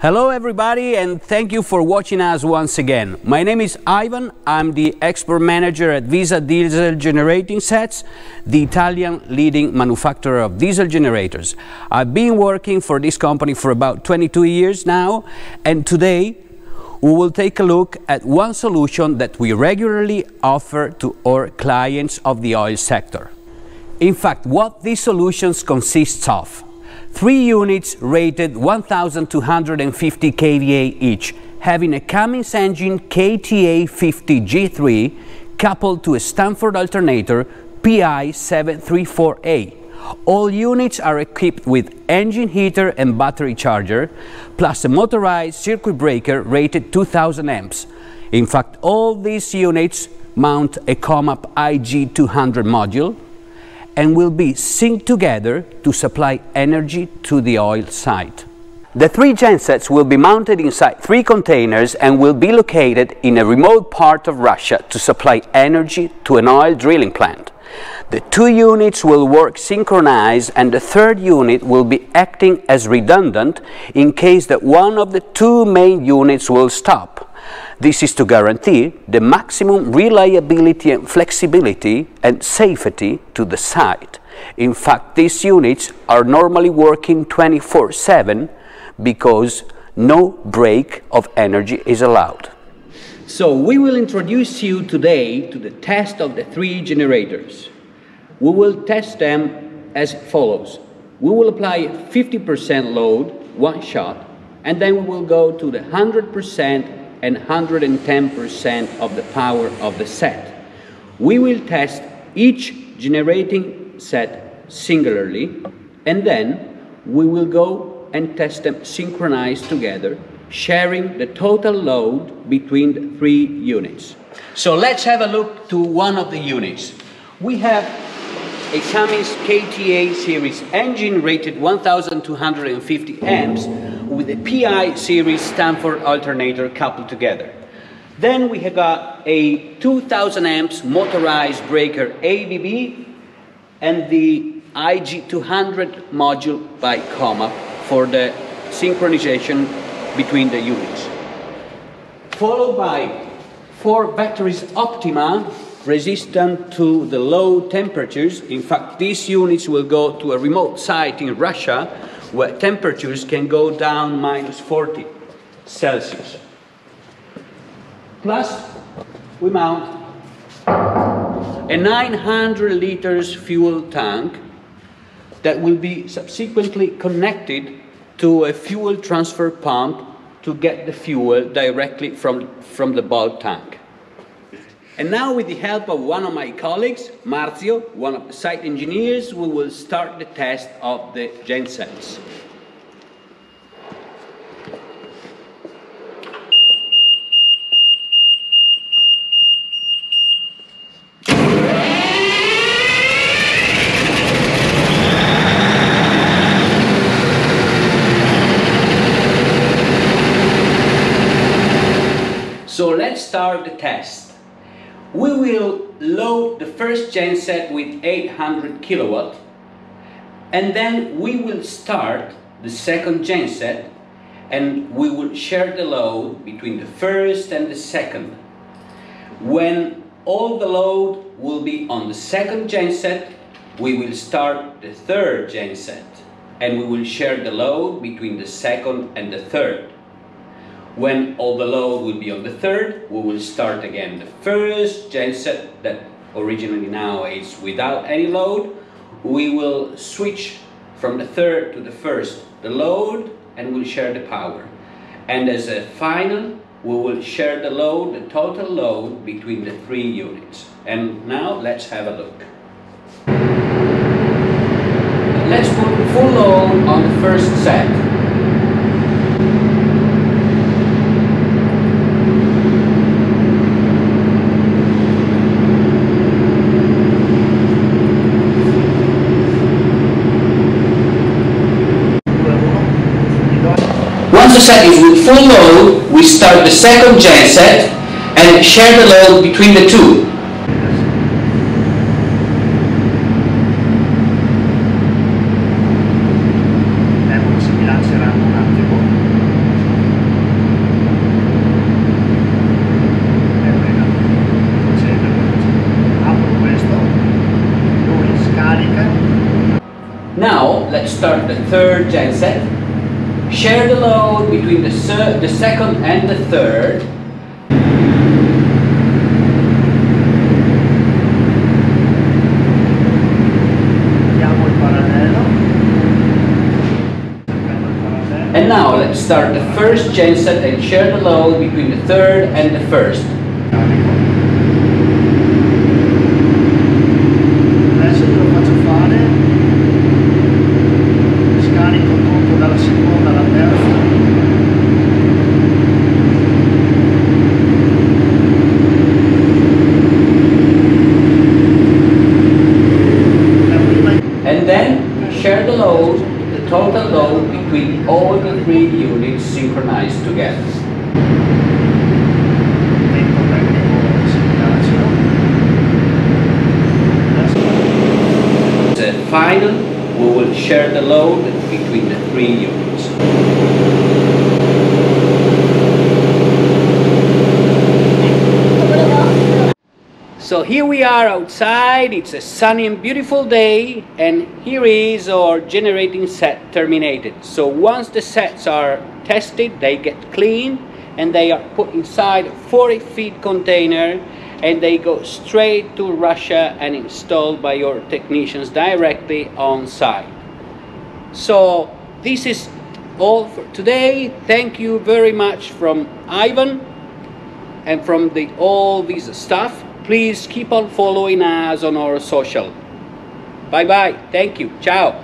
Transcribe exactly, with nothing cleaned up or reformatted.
Hello everybody, and thank you for watching us once again. My name is Ivan, I'm the export manager at Visa Diesel Generating Sets, the Italian leading manufacturer of diesel generators. I've been working for this company for about twenty-two years now, and today we will take a look at one solution that we regularly offer to our clients of the oil sector. In fact, what these solutions consists of: three units rated one thousand two hundred fifty K V A each, having a Cummins engine K T A fifty G three coupled to a Stamford alternator P I seven three four A. All units are equipped with engine heater and battery charger, plus a motorized circuit breaker rated two thousand amps. In fact, all these units mount a COMAP I G two hundred module and will be synced together to supply energy to the oil site. The three gensets will be mounted inside three containers and will be located in a remote part of Russia to supply energy to an oil drilling plant. The two units will work synchronized, and the third unit will be acting as redundant in case that one of the two main units will stop. This is to guarantee the maximum reliability and flexibility and safety to the site. In fact, these units are normally working twenty-four seven because no break of energy is allowed. So we will introduce you today to the test of the three generators. We will test them as follows. We will apply fifty percent load, one shot, and then we will go to the one hundred percent and one hundred ten percent of the power of the set. We will test each generating set singularly, and then we will go and test them synchronized together, sharing the total load between the three units. So let's have a look to one of the units. We have a Cummins K T A series engine rated one thousand two hundred fifty amps with a P I series Stamford alternator coupled together. Then we have got a two thousand amps motorized breaker A B B and the I G two hundred module by COMAP for the synchronization between the units. Followed by four batteries Optima resistant to the low temperatures. In fact, these units will go to a remote site in Russia where temperatures can go down minus forty Celsius. Plus, we mount a nine hundred liters fuel tank that will be subsequently connected to a fuel transfer pump to get the fuel directly from, from the bulk tank. And now, with the help of one of my colleagues, Marzio, one of the site engineers, we will start the test of the gensets. So let's start the test. We will load the first genset with eight hundred kilowatt, and then we will start the second genset, and we will share the load between the first and the second. When all the load will be on the second genset, we will start the third genset, and we will share the load between the second and the third. When all the load will be on the third, we will start again the first genset that originally now is without any load. We will switch from the third to the first the load, and we'll share the power. And as a final, we will share the load, the total load between the three units. And now let's have a look. Let's put full load on the first set. Once the set is with full load, we start the second genset and share the load between the two. of the third genset, share the load between the, the second and the third. And now let's start the first genset and share the load between the third and the first. Total load between all the three units synchronized together. And finally, we will share the load between the three units. So here we are outside, it's a sunny and beautiful day, and here is our generating set terminated. So once the sets are tested, they get cleaned and they are put inside a forty feet container, and they go straight to Russia and installed by your technicians directly on site. So this is all for today. Thank you very much from Ivan and from the all Visa staff. Please keep on following us on our social. Bye bye. Thank you. Ciao.